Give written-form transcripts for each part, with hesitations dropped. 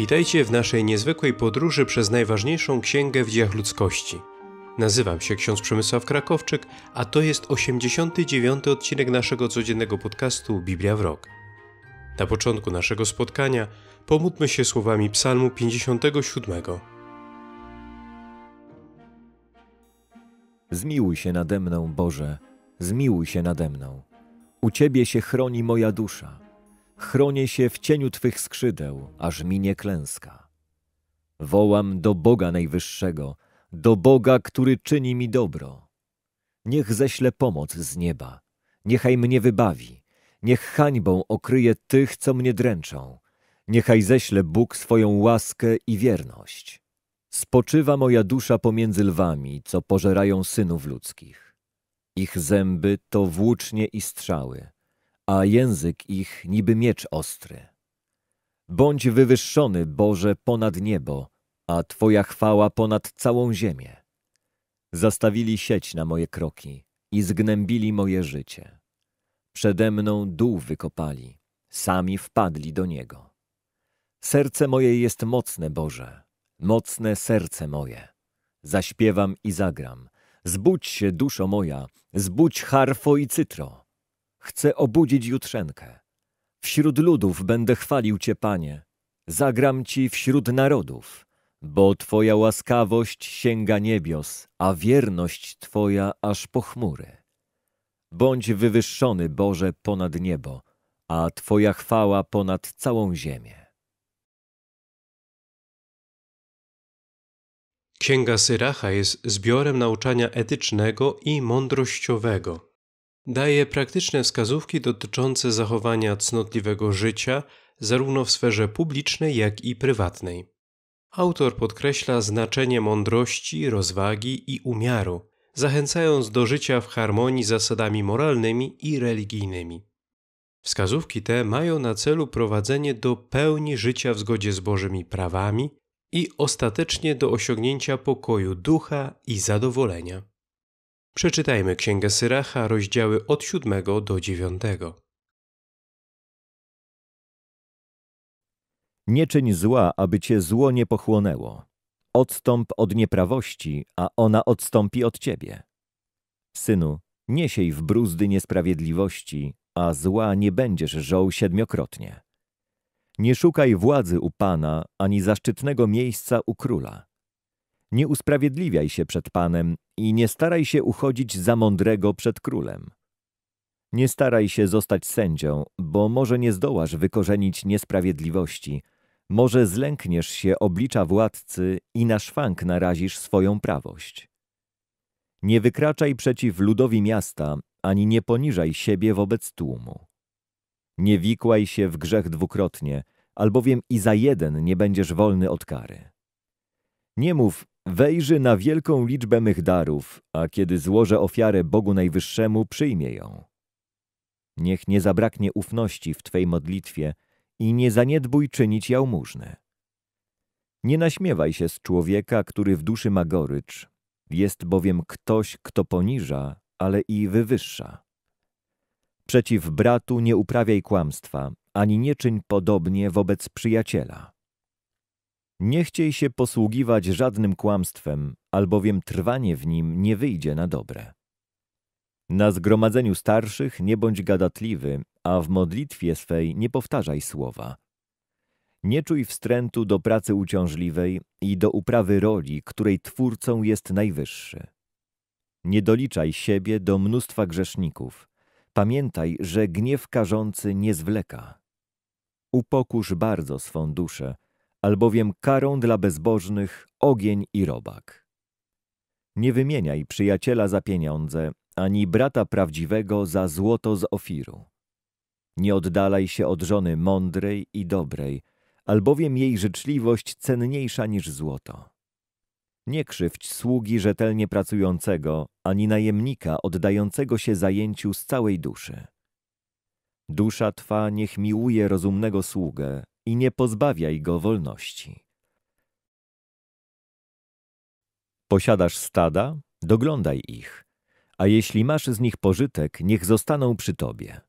Witajcie w naszej niezwykłej podróży przez najważniejszą księgę w dziejach ludzkości. Nazywam się ksiądz Przemysław Krakowczyk, a to jest 89. odcinek naszego codziennego podcastu Biblia w rok. Na początku naszego spotkania pomódlmy się słowami psalmu 57. Zmiłuj się nade mną, Boże, zmiłuj się nade mną. U Ciebie się chroni moja dusza. Chronię się w cieniu Twych skrzydeł, aż mi nie klęska. Wołam do Boga Najwyższego, do Boga, który czyni mi dobro. Niech ześle pomoc z nieba, niechaj mnie wybawi, niech hańbą okryje tych, co mnie dręczą. Niechaj ześle Bóg swoją łaskę i wierność. Spoczywa moja dusza pomiędzy lwami, co pożerają synów ludzkich. Ich zęby to włócznie i strzały, a język ich niby miecz ostry. Bądź wywyższony, Boże, ponad niebo, a Twoja chwała ponad całą ziemię. Zastawili sieć na moje kroki i zgnębili moje życie. Przede mną dół wykopali, sami wpadli do niego. Serce moje jest mocne, Boże, mocne serce moje. Zaśpiewam i zagram. Zbudź się, duszo moja, zbudź harfo i cytro. Chcę obudzić jutrzenkę. Wśród ludów będę chwalił Cię, Panie. Zagram Ci wśród narodów, bo Twoja łaskawość sięga niebios, a wierność Twoja aż po chmury. Bądź wywyższony, Boże, ponad niebo, a Twoja chwała ponad całą ziemię. Księga Syracha jest zbiorem nauczania etycznego i mądrościowego. Daje praktyczne wskazówki dotyczące zachowania cnotliwego życia zarówno w sferze publicznej, jak i prywatnej. Autor podkreśla znaczenie mądrości, rozwagi i umiaru, zachęcając do życia w harmonii z zasadami moralnymi i religijnymi. Wskazówki te mają na celu prowadzenie do pełni życia w zgodzie z Bożymi prawami i ostatecznie do osiągnięcia pokoju ducha i zadowolenia. Przeczytajmy Księgę Syracha, rozdziały od 7 do 9. Nie czyń zła, aby Cię zło nie pochłonęło. Odstąp od nieprawości, a ona odstąpi od Ciebie. Synu, nie siej w bruzdy niesprawiedliwości, a zła nie będziesz żął 7-krotnie. Nie szukaj władzy u Pana, ani zaszczytnego miejsca u Króla. Nie usprawiedliwiaj się przed Panem i nie staraj się uchodzić za mądrego przed Królem. Nie staraj się zostać sędzią, bo może nie zdołasz wykorzenić niesprawiedliwości, może zlękniesz się oblicza władcy i na szwank narazisz swoją prawość. Nie wykraczaj przeciw ludowi miasta, ani nie poniżaj siebie wobec tłumu. Nie wikłaj się w grzech 2-krotnie, albowiem i za jeden nie będziesz wolny od kary. Nie mów: wejrzy na wielką liczbę mych darów, a kiedy złożę ofiarę Bogu Najwyższemu, przyjmie ją. Niech nie zabraknie ufności w Twej modlitwie i nie zaniedbuj czynić jałmużny. Nie naśmiewaj się z człowieka, który w duszy ma gorycz. Jest bowiem ktoś, kto poniża, ale i wywyższa. Przeciw bratu nie uprawiaj kłamstwa, ani nie czyń podobnie wobec przyjaciela. Nie chciej się posługiwać żadnym kłamstwem, albowiem trwanie w nim nie wyjdzie na dobre. Na zgromadzeniu starszych nie bądź gadatliwy, a w modlitwie swej nie powtarzaj słowa. Nie czuj wstrętu do pracy uciążliwej i do uprawy roli, której Twórcą jest Najwyższy. Nie doliczaj siebie do mnóstwa grzeszników. Pamiętaj, że gniew karzący nie zwleka. Upokórz bardzo swą duszę, albowiem karą dla bezbożnych ogień i robak. Nie wymieniaj przyjaciela za pieniądze, ani brata prawdziwego za złoto z Ofiru. Nie oddalaj się od żony mądrej i dobrej, albowiem jej życzliwość cenniejsza niż złoto. Nie krzywdź sługi rzetelnie pracującego, ani najemnika oddającego się zajęciu z całej duszy. Dusza Twa niech miłuje rozumnego sługę i nie pozbawiaj go wolności. Posiadasz stada? Doglądaj ich, a jeśli masz z nich pożytek, niech zostaną przy Tobie.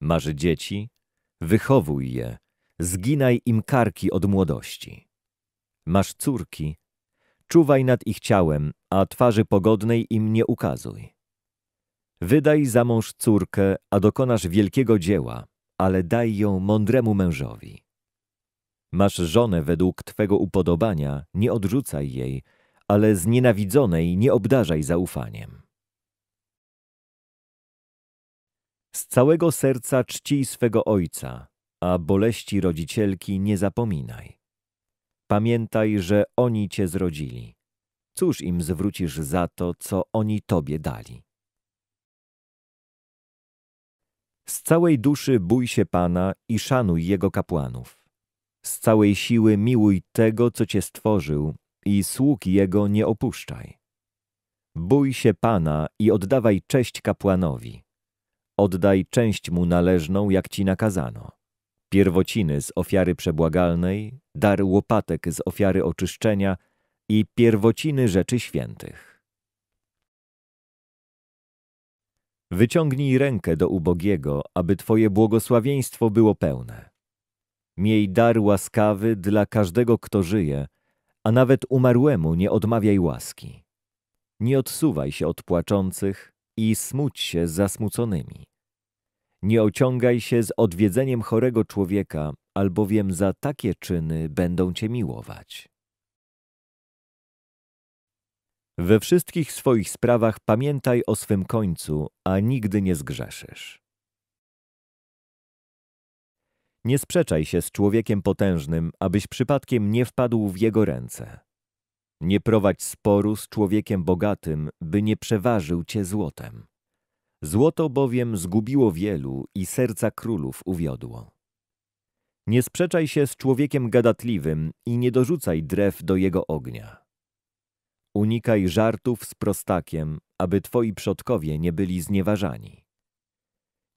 Masz dzieci? Wychowuj je, zginaj im karki od młodości. Masz córki, czuwaj nad ich ciałem, a twarzy pogodnej im nie ukazuj. Wydaj za mąż córkę, a dokonasz wielkiego dzieła, ale daj ją mądremu mężowi. Masz żonę według twego upodobania, nie odrzucaj jej, ale znienawidzonej nie obdarzaj zaufaniem. Z całego serca czcij swego ojca, a boleści rodzicielki nie zapominaj. Pamiętaj, że oni cię zrodzili. Cóż im zwrócisz za to, co oni tobie dali? Z całej duszy bój się Pana i szanuj Jego kapłanów. Z całej siły miłuj Tego, co cię stworzył, i sług Jego nie opuszczaj. Bój się Pana i oddawaj cześć kapłanowi. Oddaj część mu należną, jak ci nakazano. Pierwociny z ofiary przebłagalnej, dar łopatek z ofiary oczyszczenia i pierwociny rzeczy świętych. Wyciągnij rękę do ubogiego, aby Twoje błogosławieństwo było pełne. Miej dar łaskawy dla każdego, kto żyje, a nawet umarłemu nie odmawiaj łaski. Nie odsuwaj się od płaczących i smuć się z zasmuconymi. Nie ociągaj się z odwiedzeniem chorego człowieka, albowiem za takie czyny będą cię miłować. We wszystkich swoich sprawach pamiętaj o swym końcu, a nigdy nie zgrzeszysz. Nie sprzeczaj się z człowiekiem potężnym, abyś przypadkiem nie wpadł w jego ręce. Nie prowadź sporu z człowiekiem bogatym, by nie przeważył cię złotem. Złoto bowiem zgubiło wielu i serca królów uwiodło. Nie sprzeczaj się z człowiekiem gadatliwym i nie dorzucaj drew do jego ognia. Unikaj żartów z prostakiem, aby twoi przodkowie nie byli znieważani.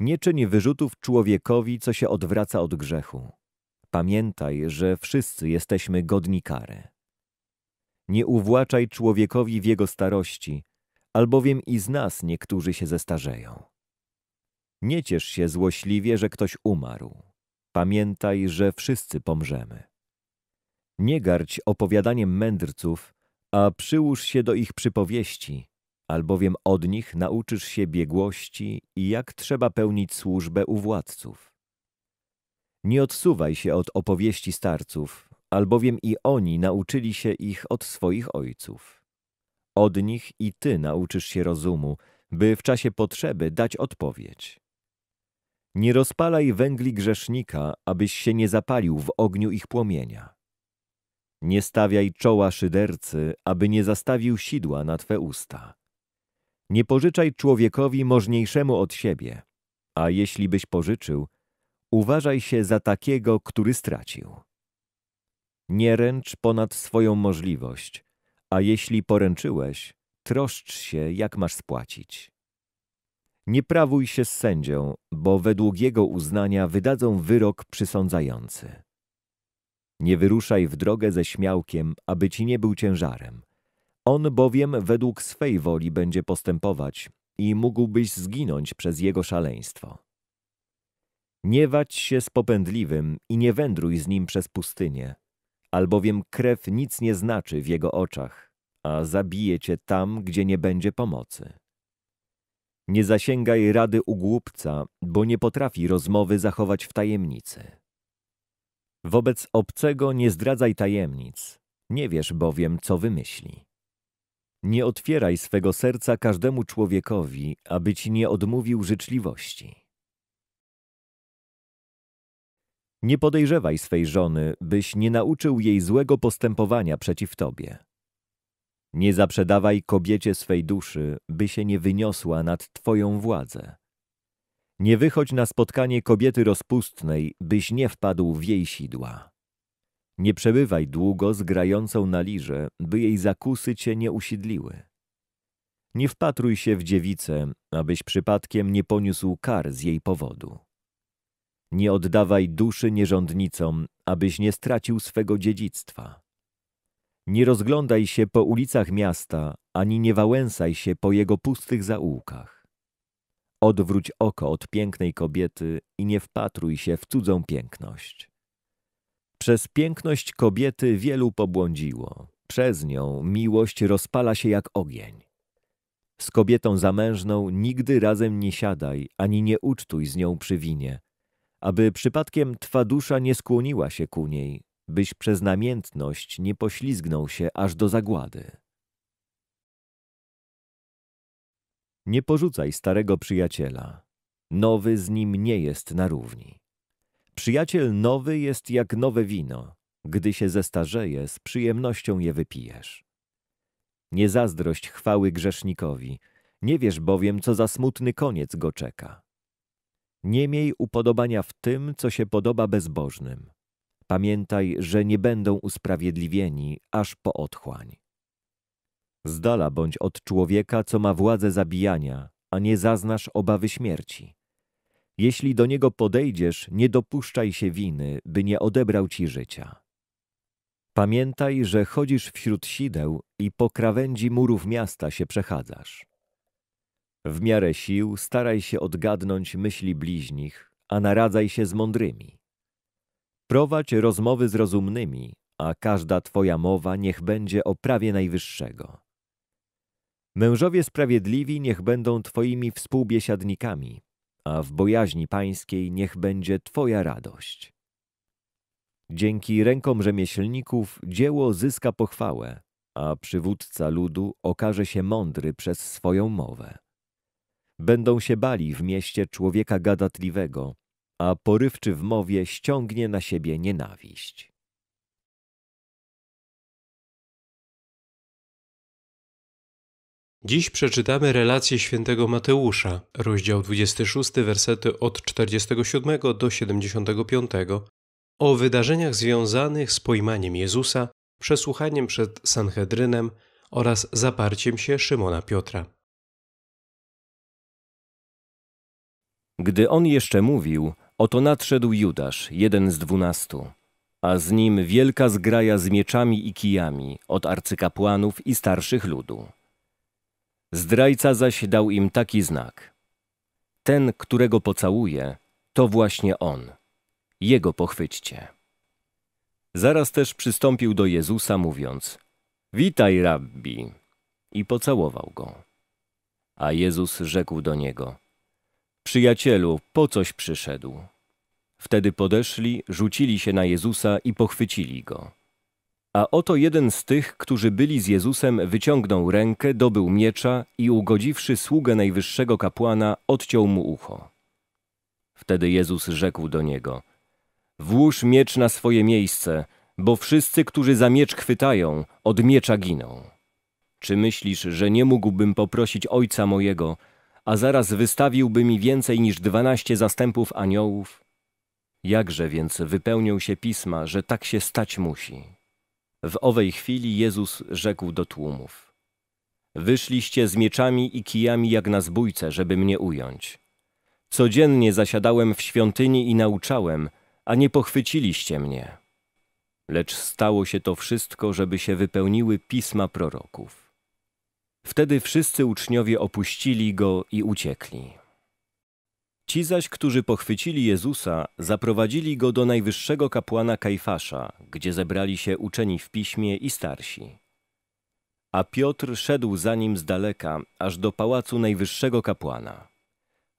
Nie czyń wyrzutów człowiekowi, co się odwraca od grzechu. Pamiętaj, że wszyscy jesteśmy godni kary. Nie uwłaczaj człowiekowi w jego starości, albowiem i z nas niektórzy się zestarzeją. Nie ciesz się złośliwie, że ktoś umarł. Pamiętaj, że wszyscy pomrzemy. Nie gardź opowiadaniem mędrców, a przyłóż się do ich przypowieści, albowiem od nich nauczysz się biegłości i jak trzeba pełnić służbę u władców. Nie odsuwaj się od opowieści starców, albowiem i oni nauczyli się ich od swoich ojców. Od nich i ty nauczysz się rozumu, by w czasie potrzeby dać odpowiedź. Nie rozpalaj węgli grzesznika, abyś się nie zapalił w ogniu ich płomienia. Nie stawiaj czoła szydercy, aby nie zastawił sidła na twe usta. Nie pożyczaj człowiekowi możniejszemu od siebie, a jeśli byś pożyczył, uważaj się za takiego, który stracił. Nie ręcz ponad swoją możliwość, a jeśli poręczyłeś, troszcz się, jak masz spłacić. Nie prawuj się z sędzią, bo według jego uznania wydadzą wyrok przysądzający. Nie wyruszaj w drogę ze śmiałkiem, aby ci nie był ciężarem. On bowiem według swej woli będzie postępować i mógłbyś zginąć przez jego szaleństwo. Nie wadź się z popędliwym i nie wędruj z nim przez pustynię, albowiem krew nic nie znaczy w jego oczach, a zabije cię tam, gdzie nie będzie pomocy. Nie zasięgaj rady u głupca, bo nie potrafi rozmowy zachować w tajemnicy. Wobec obcego nie zdradzaj tajemnic, nie wiesz bowiem, co wymyśli. Nie otwieraj swego serca każdemu człowiekowi, aby ci nie odmówił życzliwości. Nie podejrzewaj swej żony, byś nie nauczył jej złego postępowania przeciw tobie. Nie zaprzedawaj kobiecie swej duszy, by się nie wyniosła nad twoją władzę. Nie wychodź na spotkanie kobiety rozpustnej, byś nie wpadł w jej sidła. Nie przebywaj długo z grającą na lirze, by jej zakusy cię nie usidliły. Nie wpatruj się w dziewicę, abyś przypadkiem nie poniósł kar z jej powodu. Nie oddawaj duszy nierządnicom, abyś nie stracił swego dziedzictwa. Nie rozglądaj się po ulicach miasta, ani nie wałęsaj się po jego pustych zaułkach. Odwróć oko od pięknej kobiety i nie wpatruj się w cudzą piękność. Przez piękność kobiety wielu pobłądziło. Przez nią miłość rozpala się jak ogień. Z kobietą zamężną nigdy razem nie siadaj, ani nie ucztuj z nią przy winie, aby przypadkiem twa dusza nie skłoniła się ku niej, byś przez namiętność nie poślizgnął się aż do zagłady. Nie porzucaj starego przyjaciela. Nowy z nim nie jest na równi. Przyjaciel nowy jest jak nowe wino. Gdy się zestarzeje, z przyjemnością je wypijesz. Nie zazdrość chwały grzesznikowi, nie wiesz bowiem, co za smutny koniec go czeka. Nie miej upodobania w tym, co się podoba bezbożnym. Pamiętaj, że nie będą usprawiedliwieni aż po otchłań. Z dala bądź od człowieka, co ma władzę zabijania, a nie zaznasz obawy śmierci. Jeśli do niego podejdziesz, nie dopuszczaj się winy, by nie odebrał ci życia. Pamiętaj, że chodzisz wśród sideł i po krawędzi murów miasta się przechadzasz. W miarę sił staraj się odgadnąć myśli bliźnich, a naradzaj się z mądrymi. Prowadź rozmowy z rozumnymi, a każda twoja mowa niech będzie o prawie najwyższego. Mężowie sprawiedliwi niech będą twoimi współbiesiadnikami, a w bojaźni pańskiej niech będzie twoja radość. Dzięki rękom rzemieślników dzieło zyska pochwałę, a przywódca ludu okaże się mądry przez swoją mowę. Będą się bali w mieście człowieka gadatliwego, a porywczy w mowie ściągnie na siebie nienawiść. Dziś przeczytamy relację świętego Mateusza, rozdział 26, wersety od 47 do 75, o wydarzeniach związanych z pojmaniem Jezusa, przesłuchaniem przed Sanhedrynem oraz zaparciem się Szymona Piotra. Gdy on jeszcze mówił, oto nadszedł Judasz, jeden z 12, a z nim wielka zgraja z mieczami i kijami od arcykapłanów i starszych ludu. Zdrajca zaś dał im taki znak. Ten, którego pocałuje, to właśnie on. Jego pochwyćcie. Zaraz też przystąpił do Jezusa, mówiąc: Witaj, rabbi! I pocałował go. A Jezus rzekł do niego: Przyjacielu, po coś przyszedł? Wtedy podeszli, rzucili się na Jezusa i pochwycili go. A oto jeden z tych, którzy byli z Jezusem, wyciągnął rękę, dobył miecza i ugodziwszy sługę najwyższego kapłana, odciął mu ucho. Wtedy Jezus rzekł do niego: Włóż miecz na swoje miejsce, bo wszyscy, którzy za miecz chwytają, od miecza giną. Czy myślisz, że nie mógłbym poprosić Ojca mojego, a zaraz wystawiłby mi więcej niż 12 zastępów aniołów? Jakże więc wypełnią się pisma, że tak się stać musi? W owej chwili Jezus rzekł do tłumów: Wyszliście z mieczami i kijami jak na zbójce, żeby mnie ująć. Codziennie zasiadałem w świątyni i nauczałem, a nie pochwyciliście mnie. Lecz stało się to wszystko, żeby się wypełniły pisma proroków. Wtedy wszyscy uczniowie opuścili go i uciekli. Ci zaś, którzy pochwycili Jezusa, zaprowadzili go do najwyższego kapłana Kajfasza, gdzie zebrali się uczeni w piśmie i starsi. A Piotr szedł za nim z daleka, aż do pałacu najwyższego kapłana.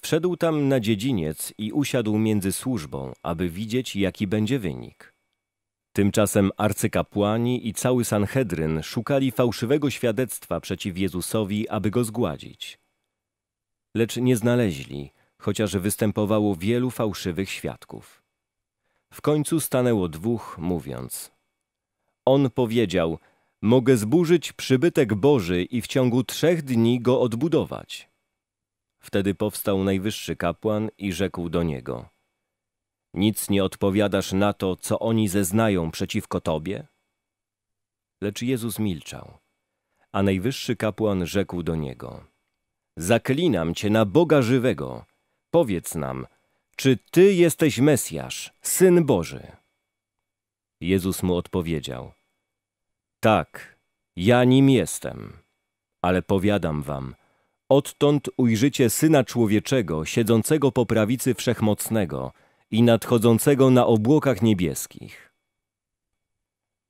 Wszedł tam na dziedziniec i usiadł między służbą, aby widzieć, jaki będzie wynik. Tymczasem arcykapłani i cały Sanhedryn szukali fałszywego świadectwa przeciw Jezusowi, aby go zgładzić. Lecz nie znaleźli, chociaż występowało wielu fałszywych świadków. W końcu stanęło dwóch, mówiąc: On powiedział: Mogę zburzyć przybytek Boży i w ciągu 3 dni go odbudować. Wtedy powstał najwyższy kapłan i rzekł do niego: Nic nie odpowiadasz na to, co oni zeznają przeciwko tobie? Lecz Jezus milczał, a najwyższy kapłan rzekł do niego: Zaklinam cię na Boga żywego. Powiedz nam, czy ty jesteś Mesjasz, Syn Boży? Jezus mu odpowiedział: Tak, ja nim jestem, ale powiadam wam, odtąd ujrzycie Syna Człowieczego, siedzącego po prawicy Wszechmocnego i nadchodzącego na obłokach niebieskich.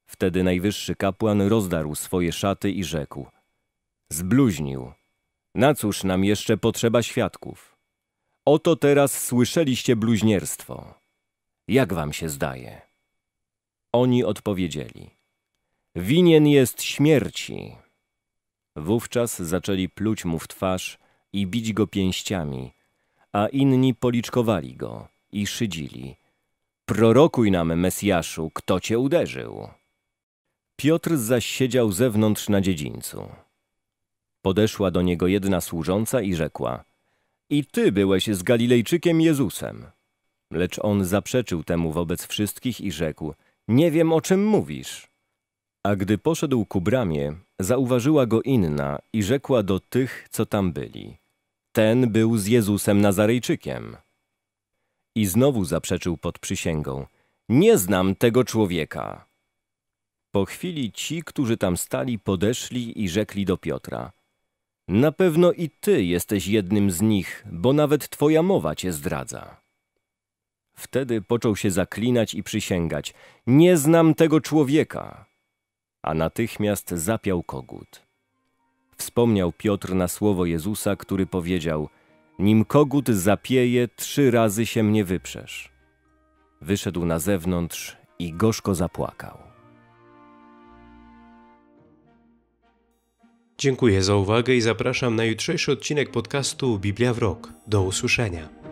Wtedy najwyższy kapłan rozdarł swoje szaty i rzekł: Zbluźnił. Na cóż nam jeszcze potrzeba świadków? Oto teraz słyszeliście bluźnierstwo. Jak wam się zdaje? Oni odpowiedzieli: Winien jest śmierci. Wówczas zaczęli pluć mu w twarz i bić go pięściami, a inni policzkowali go i szydzili: Prorokuj nam, Mesjaszu, kto cię uderzył. Piotr zaś siedział zewnątrz na dziedzińcu. Podeszła do niego jedna służąca i rzekła: I ty byłeś z Galilejczykiem Jezusem. Lecz on zaprzeczył temu wobec wszystkich i rzekł: Nie wiem, o czym mówisz. A gdy poszedł ku bramie, zauważyła go inna i rzekła do tych, co tam byli: Ten był z Jezusem Nazarejczykiem. I znowu zaprzeczył pod przysięgą: Nie znam tego człowieka. Po chwili ci, którzy tam stali, podeszli i rzekli do Piotra: Na pewno i ty jesteś jednym z nich, bo nawet twoja mowa cię zdradza. Wtedy począł się zaklinać i przysięgać: Nie znam tego człowieka. A natychmiast zapiał kogut. Wspomniał Piotr na słowo Jezusa, który powiedział: Nim kogut zapieje, 3 razy się mnie wyprzesz. Wyszedł na zewnątrz i gorzko zapłakał. Dziękuję za uwagę i zapraszam na jutrzejszy odcinek podcastu Biblia w rok. Do usłyszenia.